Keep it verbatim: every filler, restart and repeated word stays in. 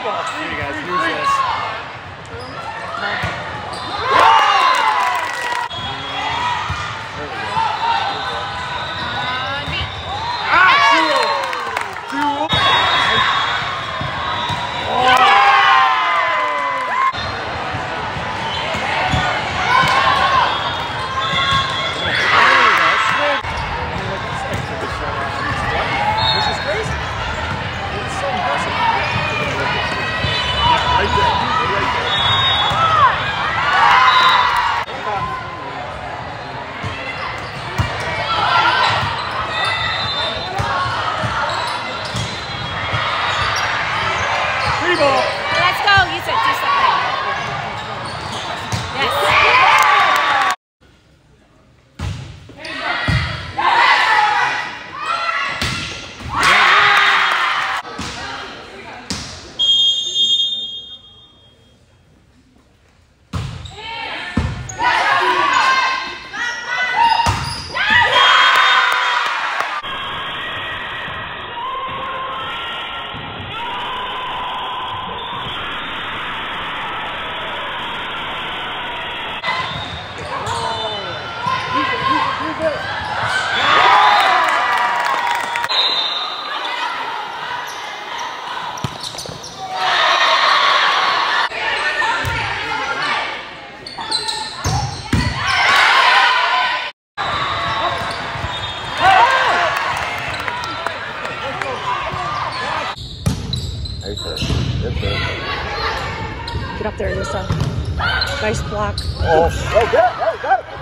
Three ball. Three, guys, use this. Let's go, you said do something. Yes. Yeah. Yeah. Get up there, Alyssa. Nice block. Oh, oh, good. Oh, good.